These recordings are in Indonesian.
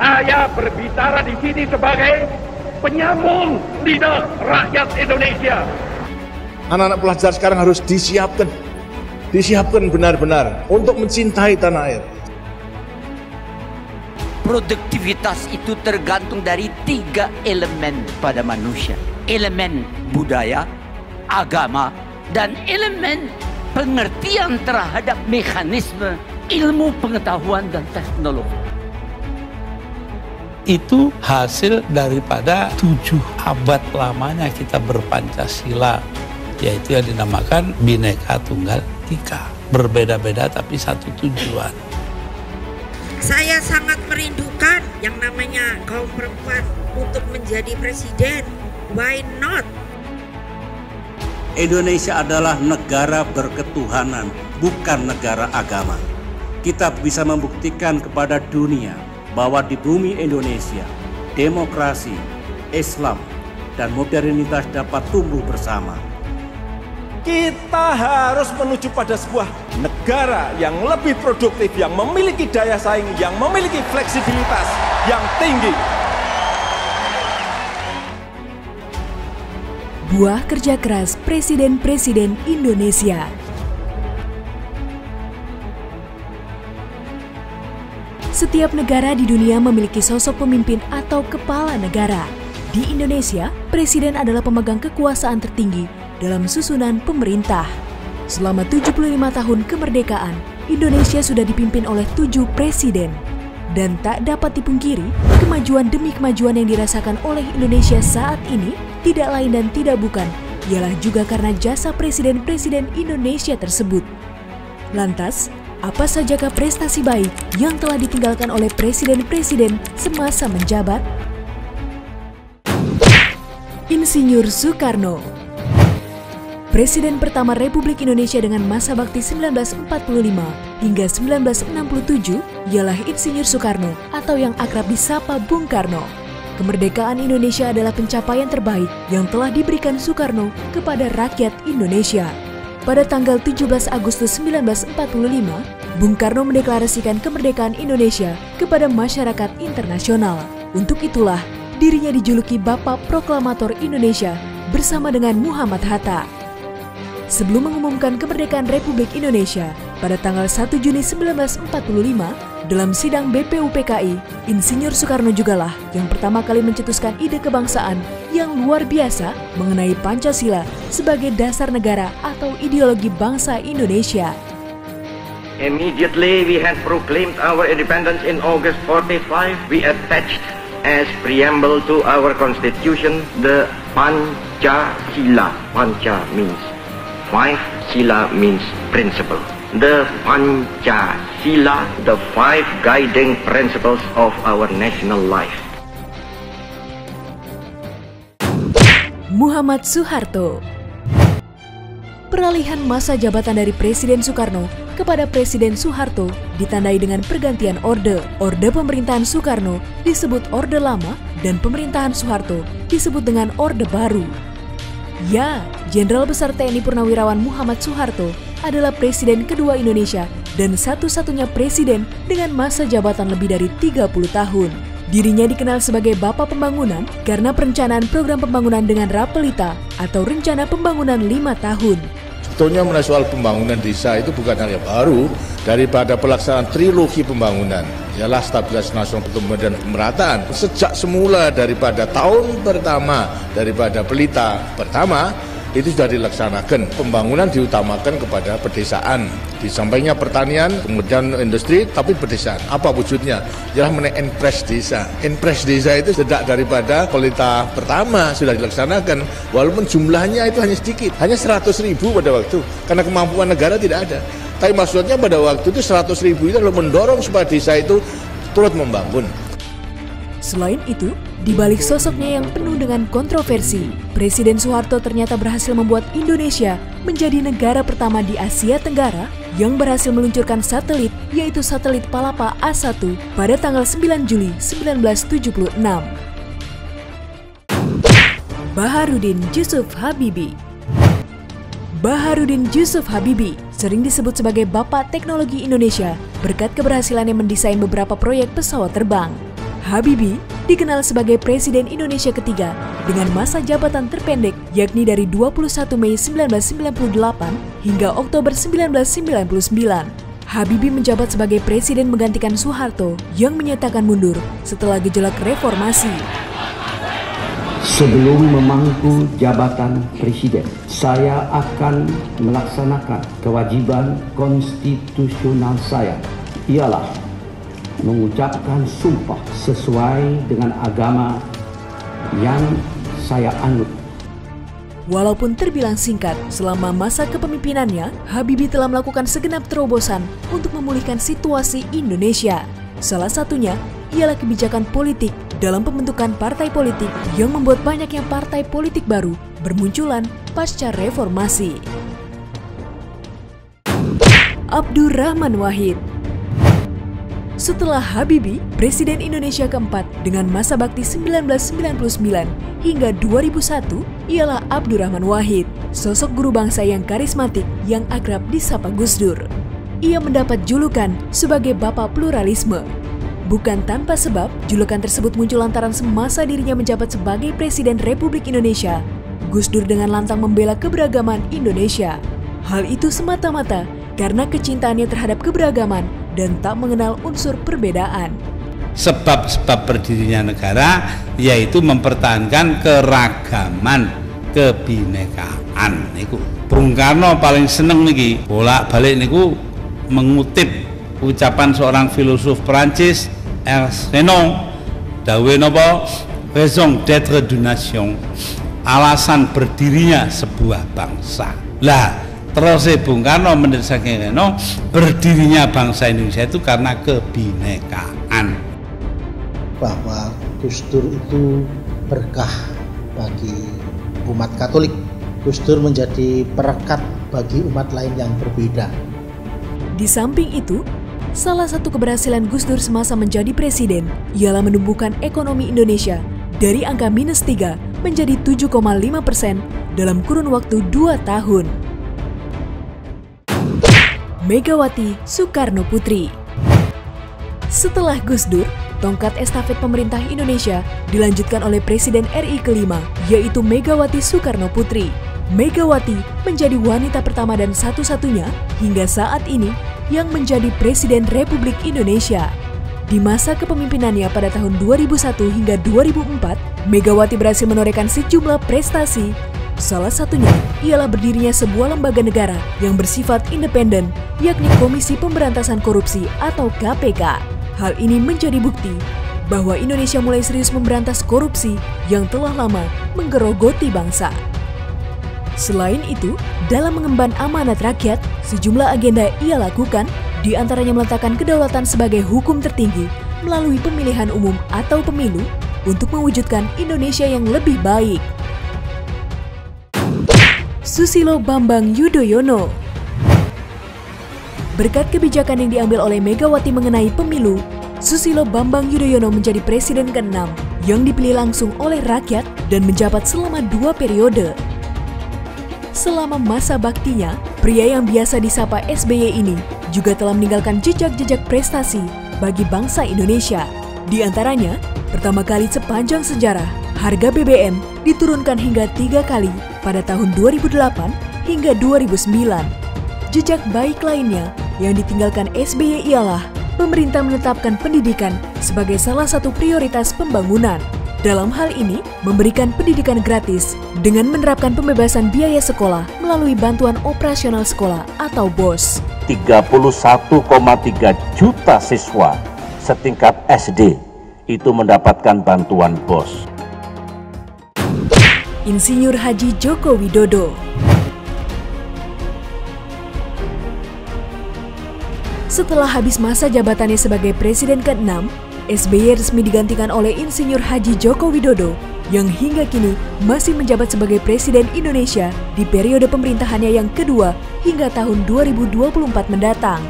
Saya berbicara di sini sebagai penyambung lidah rakyat Indonesia. Anak-anak pelajar sekarang harus disiapkan benar-benar untuk mencintai tanah air. Produktivitas itu tergantung dari tiga elemen pada manusia. Elemen budaya, agama, dan elemen pengertian terhadap mekanisme ilmu pengetahuan dan teknologi. Itu hasil daripada 7 abad lamanya kita berpancasila, yaitu yang dinamakan Bhinneka Tunggal Ika. Berbeda-beda tapi satu tujuan. Saya sangat merindukan yang namanya kaum perempuan untuk menjadi presiden. Why not? Indonesia adalah negara berketuhanan, bukan negara agama. Kita bisa membuktikan kepada dunia bahwa di bumi Indonesia, demokrasi, Islam, dan modernitas dapat tumbuh bersama. Kita harus menuju pada sebuah negara yang lebih produktif, yang memiliki daya saing, yang memiliki fleksibilitas yang tinggi. Buah kerja keras Presiden-Presiden Indonesia. Setiap negara di dunia memiliki sosok pemimpin atau kepala negara. Di Indonesia, presiden adalah pemegang kekuasaan tertinggi dalam susunan pemerintah. Selama 75 tahun kemerdekaan, Indonesia sudah dipimpin oleh 7 presiden. Dan tak dapat dipungkiri, kemajuan demi kemajuan yang dirasakan oleh Indonesia saat ini tidak lain dan tidak bukan, ialah juga karena jasa presiden-presiden Indonesia tersebut. Lantas, apa sajakah prestasi baik yang telah ditinggalkan oleh presiden-presiden semasa menjabat? Insinyur Soekarno, presiden pertama Republik Indonesia dengan masa bakti 1945 hingga 1967 ialah Insinyur Soekarno atau yang akrab disapa Bung Karno. Kemerdekaan Indonesia adalah pencapaian terbaik yang telah diberikan Soekarno kepada rakyat Indonesia. Pada tanggal 17 Agustus 1945, Bung Karno mendeklarasikan kemerdekaan Indonesia kepada masyarakat internasional. Untuk itulah, dirinya dijuluki Bapak Proklamator Indonesia bersama dengan Muhammad Hatta. Sebelum mengumumkan kemerdekaan Republik Indonesia, pada tanggal 1 Juni 1945, dalam sidang BPUPKI, Insinyur Soekarno jugalah yang pertama kali mencetuskan ide kebangsaan yang luar biasa mengenai Pancasila sebagai dasar negara atau ideologi bangsa Indonesia. Immediately we had proclaimed our independence in August 45. We attached as preamble to our constitution the Pancasila. Panca means five, sila means principle. The Pancasila, the 5 guiding principles of our national life. Muhammad Soeharto. Peralihan masa jabatan dari Presiden Soekarno kepada Presiden Soeharto ditandai dengan pergantian orde. Orde pemerintahan Soekarno disebut Orde Lama dan pemerintahan Soeharto disebut dengan Orde Baru. Ya, Jenderal Besar TNI Purnawirawan Muhammad Soeharto adalah presiden kedua Indonesia dan satu-satunya presiden dengan masa jabatan lebih dari 30 tahun. Dirinya dikenal sebagai Bapak Pembangunan karena perencanaan program pembangunan dengan Rapelita atau Rencana Pembangunan 5 Tahun. Sebetulnya soal pembangunan desa itu bukan hal yang baru daripada pelaksanaan trilogi pembangunan, ialah stabilitas nasional pertumbuhan dan pemerataan. Sejak semula daripada tahun pertama daripada Pelita pertama, itu sudah dilaksanakan. Pembangunan diutamakan kepada pedesaan. Di sampingnya pertanian, kemudian industri, tapi pedesaan. Apa wujudnya? Ialah mengenai enpres desa. Enpres desa itu sejak daripada kualitas pertama sudah dilaksanakan, walaupun jumlahnya itu hanya sedikit, hanya 100.000 pada waktu, karena kemampuan negara tidak ada. Tapi maksudnya pada waktu itu 100.000 itu adalah mendorong supaya desa itu turut membangun. Selain itu, di balik sosoknya yang penuh dengan kontroversi, Presiden Soeharto ternyata berhasil membuat Indonesia menjadi negara pertama di Asia Tenggara yang berhasil meluncurkan satelit, yaitu satelit Palapa A1 pada tanggal 9 Juli 1976. Bacharuddin Yusuf Habibie. Bacharuddin Yusuf Habibie sering disebut sebagai Bapak Teknologi Indonesia berkat keberhasilannya mendesain beberapa proyek pesawat terbang. Habibie dikenal sebagai Presiden Indonesia ketiga dengan masa jabatan terpendek yakni dari 21 Mei 1998 hingga Oktober 1999. Habibie menjabat sebagai Presiden menggantikan Soeharto yang menyatakan mundur setelah gejolak reformasi. Sebelum memangku jabatan presiden, saya akan melaksanakan kewajiban konstitusional saya, ialah mengucapkan sumpah sesuai dengan agama yang saya anut. Walaupun terbilang singkat, selama masa kepemimpinannya, Habibie telah melakukan segenap terobosan untuk memulihkan situasi Indonesia. Salah satunya ialah kebijakan politik dalam pembentukan partai politik yang membuat banyaknya partai politik baru bermunculan pasca reformasi. Abdurrahman Wahid. Setelah Habibie, Presiden Indonesia keempat dengan masa bakti 1999 hingga 2001 ialah Abdurrahman Wahid, sosok guru bangsa yang karismatik yang akrab disapa Gus Dur. Ia mendapat julukan sebagai Bapak Pluralisme. Bukan tanpa sebab, julukan tersebut muncul lantaran semasa dirinya menjabat sebagai Presiden Republik Indonesia, Gus Dur dengan lantang membela keberagaman Indonesia. Hal itu semata-mata karena kecintaannya terhadap keberagaman dan tak mengenal unsur perbedaan. Sebab-sebab berdirinya negara yaitu mempertahankan keragaman, kebinekaan. Niku Bung Karno paling seneng niki bolak-balik niku mengutip ucapan seorang filosof Perancis Renan, dawe nopo raison d'être d'une nation, alasan berdirinya sebuah bangsa. Lah, terus Bung Karno mendesakin Renan, berdirinya bangsa Indonesia itu karena kebinekaan. Bahwa Gus Dur itu berkah bagi umat Katolik. Gus Dur menjadi perekat bagi umat lain yang berbeda. Di samping itu, salah satu keberhasilan Gus Dur semasa menjadi presiden ialah menumbuhkan ekonomi Indonesia dari angka -3 menjadi 7,5% dalam kurun waktu 2 tahun. Megawati Soekarno Putri. Setelah Gus Dur, tongkat estafet pemerintah Indonesia dilanjutkan oleh Presiden RI kelima, yaitu Megawati Soekarno Putri. Megawati menjadi wanita pertama dan satu-satunya hingga saat ini yang menjadi Presiden Republik Indonesia. Di masa kepemimpinannya pada tahun 2001 hingga 2004, Megawati berhasil menorehkan sejumlah prestasi. Salah satunya ialah berdirinya sebuah lembaga negara yang bersifat independen, yakni Komisi Pemberantasan Korupsi atau KPK. Hal ini menjadi bukti bahwa Indonesia mulai serius memberantas korupsi yang telah lama menggerogoti bangsa. Selain itu, dalam mengemban amanat rakyat, sejumlah agenda ia lakukan, di antaranya meletakkan kedaulatan sebagai hukum tertinggi melalui pemilihan umum atau pemilu untuk mewujudkan Indonesia yang lebih baik. Susilo Bambang Yudhoyono. Berkat kebijakan yang diambil oleh Megawati mengenai pemilu, Susilo Bambang Yudhoyono menjadi presiden ke-6 yang dipilih langsung oleh rakyat dan menjabat selama 2 periode. Selama masa baktinya, pria yang biasa disapa SBY ini juga telah meninggalkan jejak-jejak prestasi bagi bangsa Indonesia. Di antaranya, pertama kali sepanjang sejarah, harga BBM diturunkan hingga 3 kali pada tahun 2008 hingga 2009. Jejak baik lainnya yang ditinggalkan SBY ialah pemerintah menetapkan pendidikan sebagai salah satu prioritas pembangunan. Dalam hal ini, memberikan pendidikan gratis dengan menerapkan pembebasan biaya sekolah melalui bantuan operasional sekolah atau BOS. 31,3 juta siswa setingkat SD itu mendapatkan bantuan BOS. Insinyur Haji Joko Widodo. Setelah habis masa jabatannya sebagai presiden ke-6, SBY resmi digantikan oleh Insinyur Haji Joko Widodo yang hingga kini masih menjabat sebagai Presiden Indonesia di periode pemerintahannya yang ke-2 hingga tahun 2024 mendatang.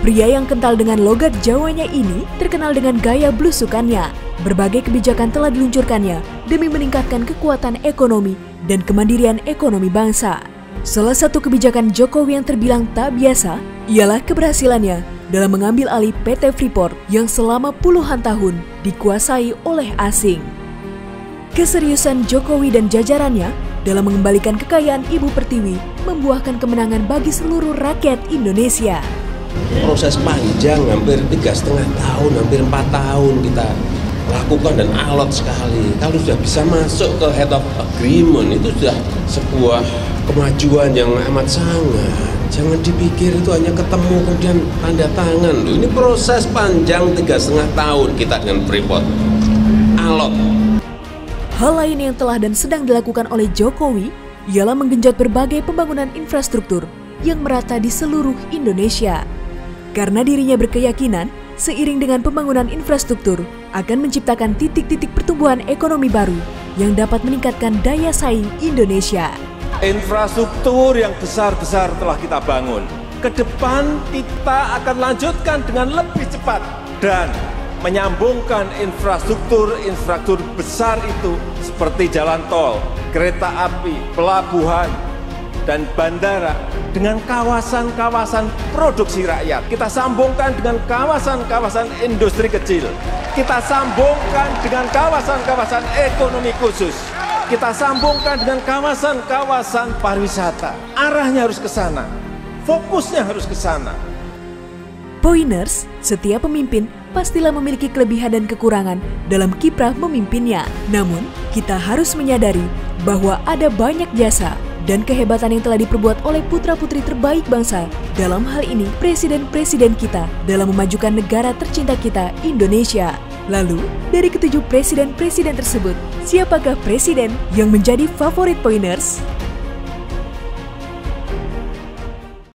Pria yang kental dengan logat Jawanya ini terkenal dengan gaya blusukannya. Berbagai kebijakan telah diluncurkannya demi meningkatkan kekuatan ekonomi dan kemandirian ekonomi bangsa. Salah satu kebijakan Jokowi yang terbilang tak biasa ialah keberhasilannya dalam mengambil alih PT Freeport yang selama puluhan tahun dikuasai oleh asing. Keseriusan Jokowi dan jajarannya dalam mengembalikan kekayaan Ibu Pertiwi membuahkan kemenangan bagi seluruh rakyat Indonesia. Proses panjang hampir 3,5 tahun, hampir 4 tahun kita lakukan dan alot sekali. Kalau sudah bisa masuk ke head of agreement, itu sudah sebuah kemajuan yang amat sangat. Jangan dipikir itu hanya ketemu kemudian tanda tangan. Ini proses panjang 3,5 tahun kita dengan Freeport. Alot. Hal lain yang telah dan sedang dilakukan oleh Jokowi ialah menggenjot berbagai pembangunan infrastruktur yang merata di seluruh Indonesia. Karena dirinya berkeyakinan, seiring dengan pembangunan infrastruktur akan menciptakan titik-titik pertumbuhan ekonomi baru yang dapat meningkatkan daya saing Indonesia. Infrastruktur yang besar-besar telah kita bangun. Ke depan kita akan lanjutkan dengan lebih cepat dan menyambungkan infrastruktur besar itu seperti jalan tol, kereta api, pelabuhan, dan bandara dengan kawasan-kawasan produksi rakyat. Kita sambungkan dengan kawasan-kawasan industri kecil. Kita sambungkan dengan kawasan-kawasan ekonomi khusus. Kita sambungkan dengan kawasan-kawasan pariwisata. Arahnya harus ke sana. Fokusnya harus ke sana. Pointers, setiap pemimpin pastilah memiliki kelebihan dan kekurangan dalam kiprah memimpinnya. Namun, kita harus menyadari bahwa ada banyak jasa dan kehebatan yang telah diperbuat oleh putra-putri terbaik bangsa, dalam hal ini presiden-presiden kita, dalam memajukan negara tercinta kita, Indonesia. Lalu, dari ketujuh presiden-presiden tersebut, siapakah presiden yang menjadi favorit Pointers?